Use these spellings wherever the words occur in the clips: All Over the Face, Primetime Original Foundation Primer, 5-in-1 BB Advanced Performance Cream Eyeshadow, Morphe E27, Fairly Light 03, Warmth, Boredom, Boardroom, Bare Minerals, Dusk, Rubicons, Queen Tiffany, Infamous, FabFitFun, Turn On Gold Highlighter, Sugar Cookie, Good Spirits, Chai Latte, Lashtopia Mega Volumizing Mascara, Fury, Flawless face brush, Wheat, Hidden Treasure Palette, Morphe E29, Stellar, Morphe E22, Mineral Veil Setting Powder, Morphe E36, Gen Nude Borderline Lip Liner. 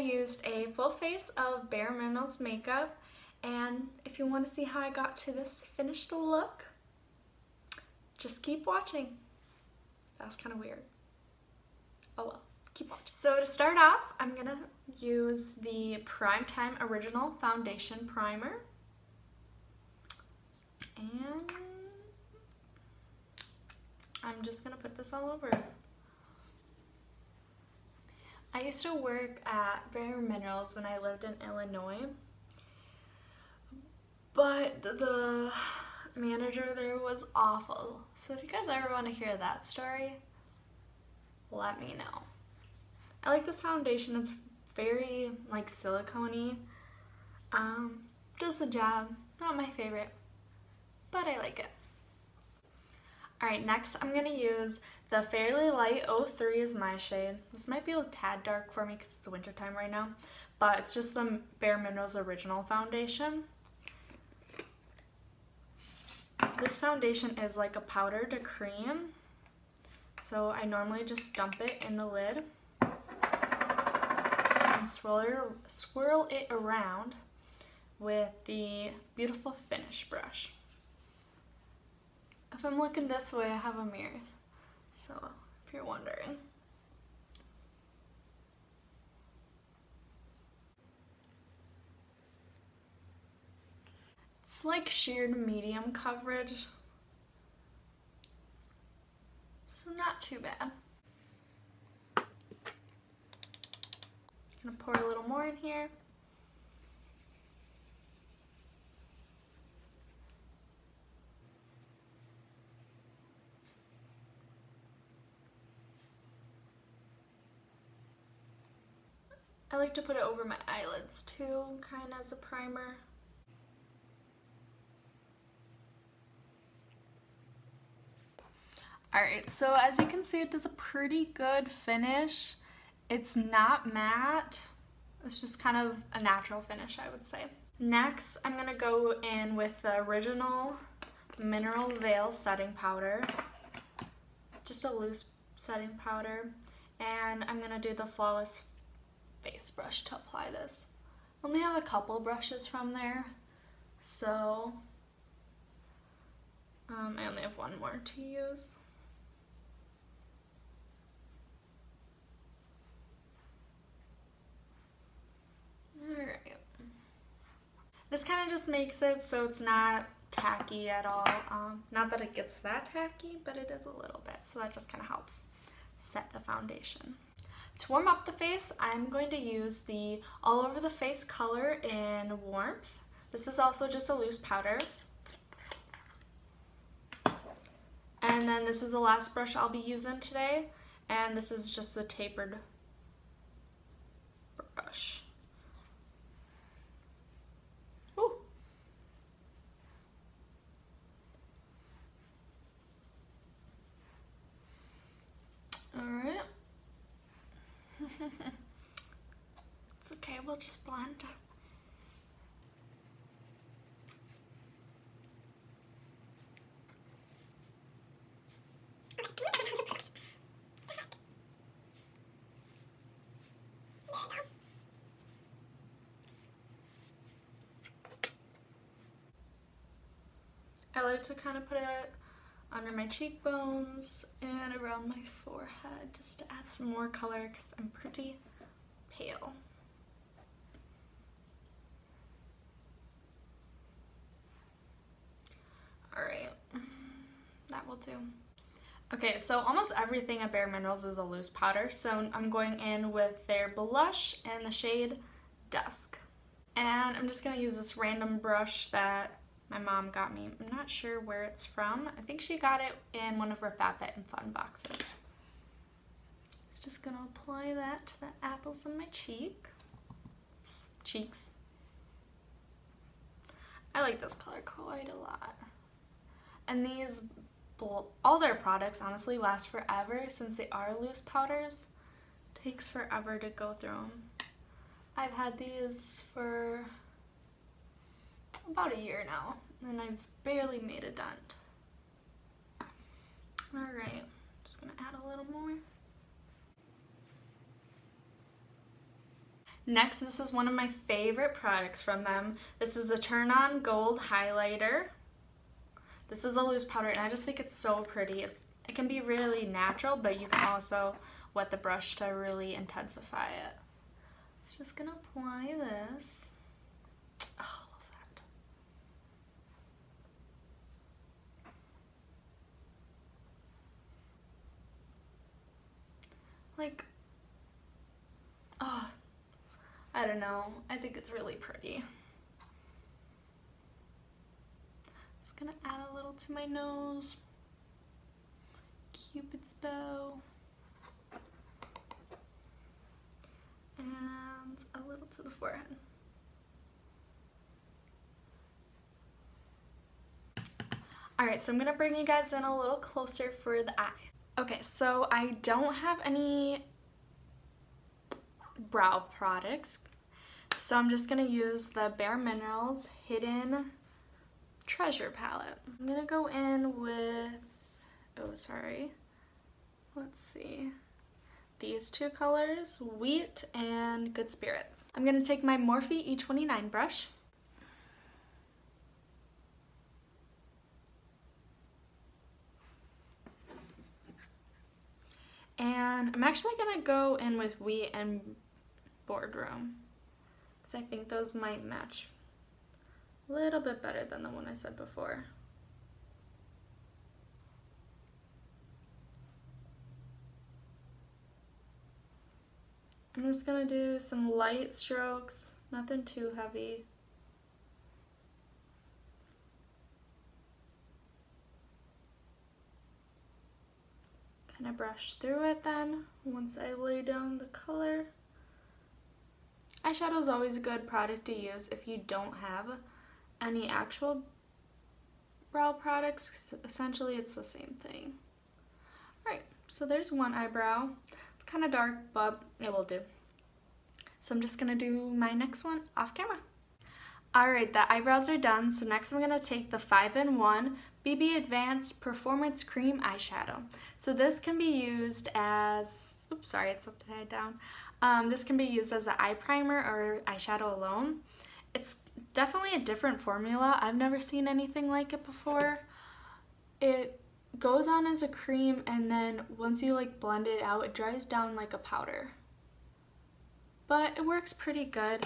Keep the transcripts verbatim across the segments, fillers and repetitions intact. used a full face of Bare Minerals makeup, and if you want to see how I got to this finished look, just keep watching. That was kind of weird. Oh well, keep watching. So to start off, I'm gonna use the Primetime Original Foundation Primer. And I'm just gonna put this all over. I used to work at Bare Minerals when I lived in Illinois, but the manager there was awful. So if you guys ever want to hear that story, let me know. I like this foundation. It's very like silicone-y. Um, does the job. Not my favorite, but I like it. Alright, next I'm going to use the Fairly Light oh three as my shade. This might be a tad dark for me because it's wintertime right now, but it's just the Bare Minerals Original Foundation. This foundation is like a powder to cream, so I normally just dump it in the lid and swirl, swirl it around with the beautiful finish brush. If I'm looking this way, I have a mirror, so if you're wondering. It's like sheared medium coverage, so not too bad. I'm gonna pour a little more in here. I like to put it over my eyelids too, kind of as a primer. Alright, so as you can see, it does a pretty good finish. It's not matte. It's just kind of a natural finish, I would say. Next, I'm going to go in with the original Mineral Veil Setting Powder. Just a loose setting powder. And I'm going to do the Flawless face brush to apply this. I only have a couple brushes from there, so um, I only have one more to use. Alright. This kind of just makes it so it's not tacky at all. Um, not that it gets that tacky, but it is a little bit, so that just kind of helps set the foundation. To warm up the face, I'm going to use the All Over the Face color in Warmth. This is also just a loose powder. And then this is the last brush I'll be using today, and this is just a tapered brush. Ooh. All right. It's okay, we'll just blend. I like to kind of put it under my cheekbones and around my forehead just to add some more color because I'm pretty pale. Alright, that will do. Okay, so almost everything at Bare Minerals is a loose powder, so I'm going in with their blush in the shade Dusk. And I'm just going to use this random brush that my mom got me. I'm not sure where it's from. I think she got it in one of her FabFitFun boxes. It's just gonna apply that to the apples on my cheek. Cheeks. I like this color quite a lot. And these, all their products honestly last forever since they are loose powders. It takes forever to go through them. I've had these for about a year now, and I've barely made a dent. Alright, just gonna add a little more. Next, this is one of my favorite products from them. This is the Turn On Gold Highlighter. This is a loose powder, and I just think it's so pretty. It's, it can be really natural, but you can also wet the brush to really intensify it. So just gonna apply this. Oh, I love that. Like, oh, I don't know. I think it's really pretty. Just gonna add a little to my nose. Cupid's bow. And a little to the forehead. Alright, so I'm gonna bring you guys in a little closer for the eye. Okay, so I don't have any brow products, so I'm just gonna use the Bare Minerals Hidden Treasure Palette. I'm gonna go in with, oh sorry, let's see, these two colors, Wheat and Good Spirits. I'm gonna take my Morphe E twenty-nine brush. And I'm actually gonna go in with Wheat and Boardroom, because I think those might match a little bit better than the one I said before. I'm just gonna do some light strokes, nothing too heavy. Kind of brush through it then, once I lay down the color. Eyeshadow is always a good product to use if you don't have any actual brow products, essentially it's the same thing. Alright, so there's one eyebrow. It's kind of dark, but it will do. So I'm just going to do my next one off camera. Alright, the eyebrows are done, so next I'm going to take the five in one B B Advanced Performance Cream Eyeshadow. So this can be used as, oops, sorry, it's upside down. Um, this can be used as an eye primer or eyeshadow alone. It's definitely a different formula. I've never seen anything like it before. It goes on as a cream, and then once you like blend it out, it dries down like a powder. But it works pretty good.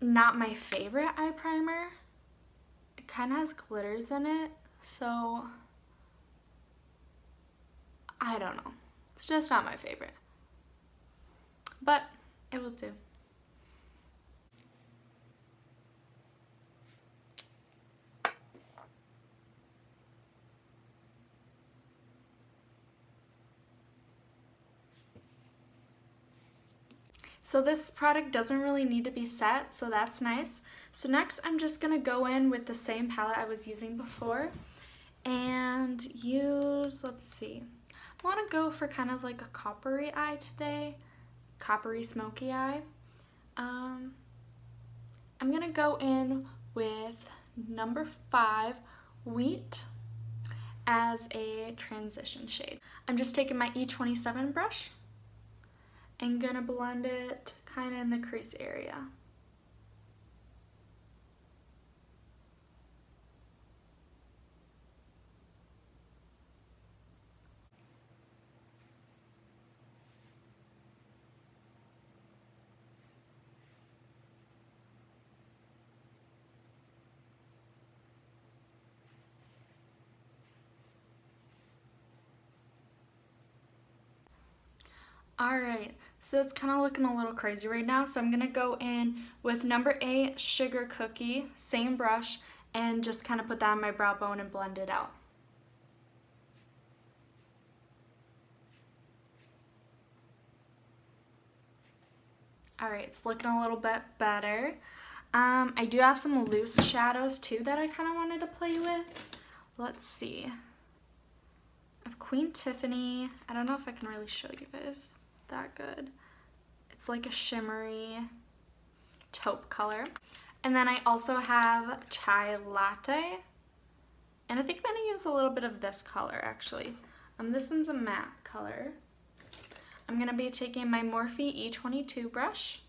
Not my favorite eye primer. It kind of has glitters in it, so I don't know. It's just not my favorite, but it will do. So this product doesn't really need to be set, so that's nice. So next I'm just going to go in with the same palette I was using before and use, let's see, I want to go for kind of like a coppery eye today, coppery smoky eye. Um, I'm going to go in with number five, Wheat, as a transition shade. I'm just taking my E twenty-seven brush. I'm gonna blend it kind of in the crease area. Alright, so it's kind of looking a little crazy right now, so I'm going to go in with number eight, Sugar Cookie, same brush, and just kind of put that on my brow bone and blend it out. Alright, it's looking a little bit better. Um, I do have some loose shadows too that I kind of wanted to play with. Let's see. I have Queen Tiffany. I don't know if I can really show you guys that good. It's like a shimmery taupe color. And then I also have Chai Latte, and I think I'm going to use a little bit of this color actually. Um, this one's a matte color. I'm going to be taking my Morphe E twenty-two brush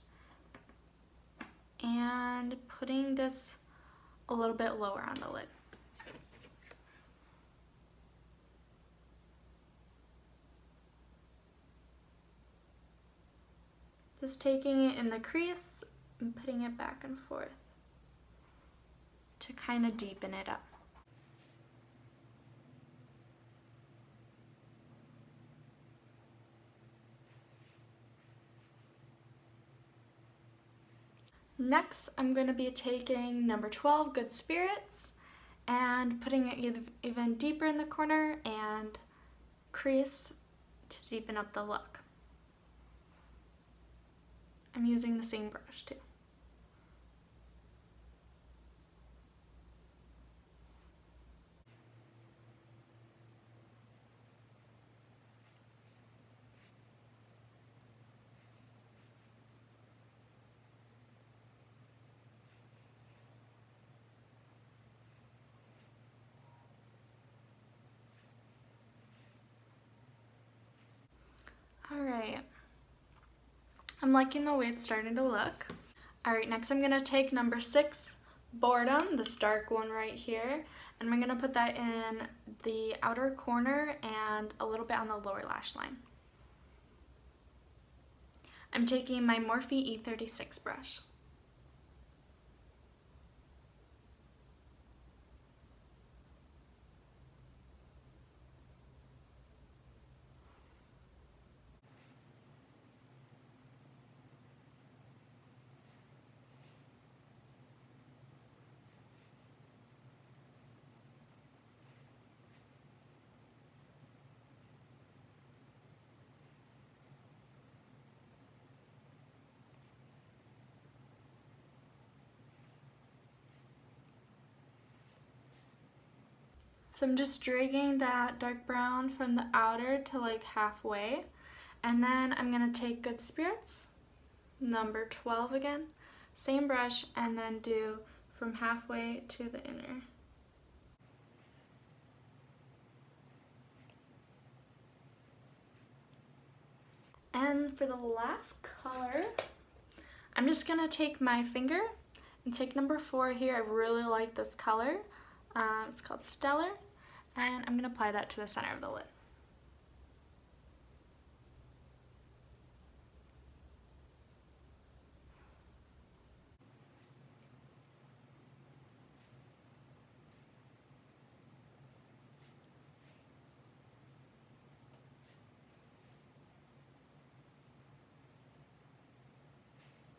and putting this a little bit lower on the lid. Just taking it in the crease and putting it back and forth to kind of deepen it up. Next, I'm going to be taking number twelve, Good Spirits, and putting it even deeper in the corner and crease to deepen up the look. I'm using the same brush too. Alright, I'm liking the way it's starting to look. Alright, next I'm going to take number six, Boredom, this dark one right here, and I'm going to put that in the outer corner and a little bit on the lower lash line. I'm taking my Morphe E thirty-six brush. So I'm just dragging that dark brown from the outer to like halfway, and then I'm going to take Good Spirits, number twelve again, same brush, and then do from halfway to the inner. And for the last color, I'm just going to take my finger and take number four here. I really like this color. Um, it's called Stellar. And I'm going to apply that to the center of the lid.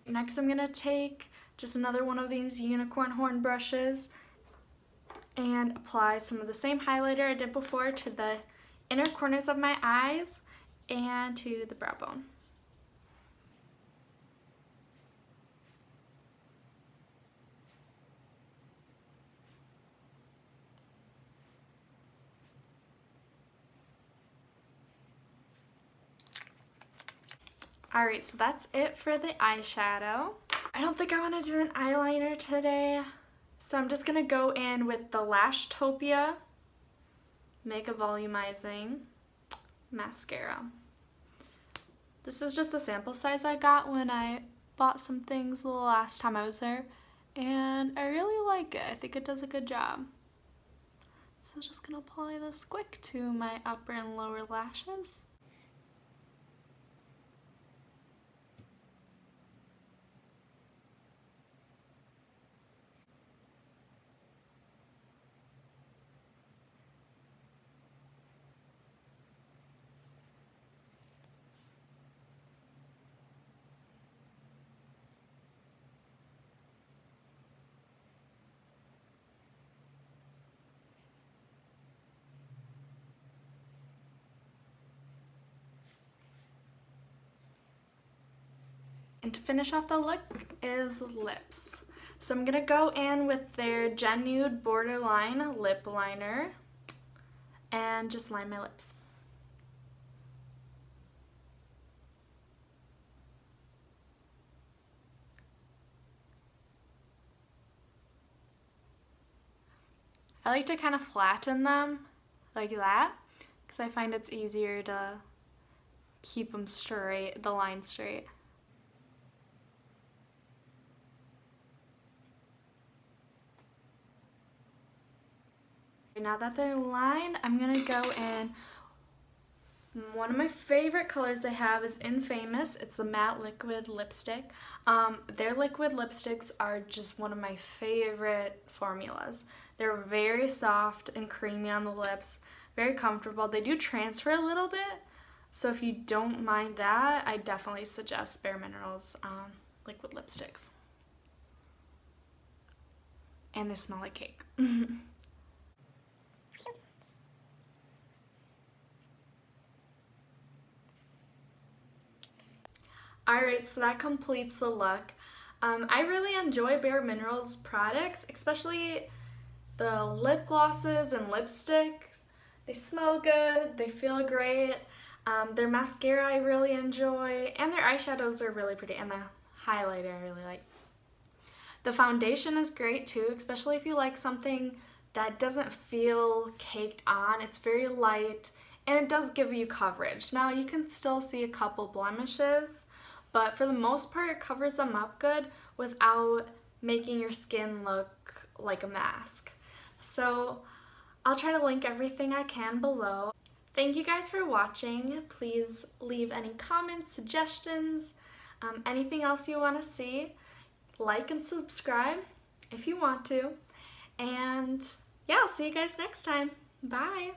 Next, I'm going to take just another one of these unicorn horn brushes and apply some of the same highlighter I did before to the inner corners of my eyes and to the brow bone. Alright, so that's it for the eyeshadow. I don't think I want to do an eyeliner today. So I'm just going to go in with the Lashtopia Mega Volumizing Mascara. This is just a sample size I got when I bought some things the last time I was there, and I really like it. I think it does a good job. So I'm just going to apply this quick to my upper and lower lashes. And to finish off the look is lips. So I'm going to go in with their Gen Nude Borderline Lip Liner and just line my lips. I like to kind of flatten them like that because I find it's easier to keep them straight, the line straight. Now that they're lined, I'm gonna go in. One of my favorite colors I have is Infamous. It's the matte liquid lipstick. Um, their liquid lipsticks are just one of my favorite formulas. They're very soft and creamy on the lips, very comfortable. They do transfer a little bit, so if you don't mind that, I definitely suggest Bare Minerals um, liquid lipsticks. And they smell like cake. Alright, so that completes the look. Um, I really enjoy Bare Minerals products, especially the lip glosses and lipstick. They smell good, they feel great. Um, their mascara I really enjoy, and their eyeshadows are really pretty, and the highlighter I really like. The foundation is great too, especially if you like something that doesn't feel caked on. It's very light, and it does give you coverage. Now you can still see a couple blemishes, but for the most part it covers them up good without making your skin look like a mask. So I'll try to link everything I can below. Thank you guys for watching. Please leave any comments, suggestions, um, anything else you want to see. Like and subscribe if you want to. And yeah, I'll see you guys next time. Bye!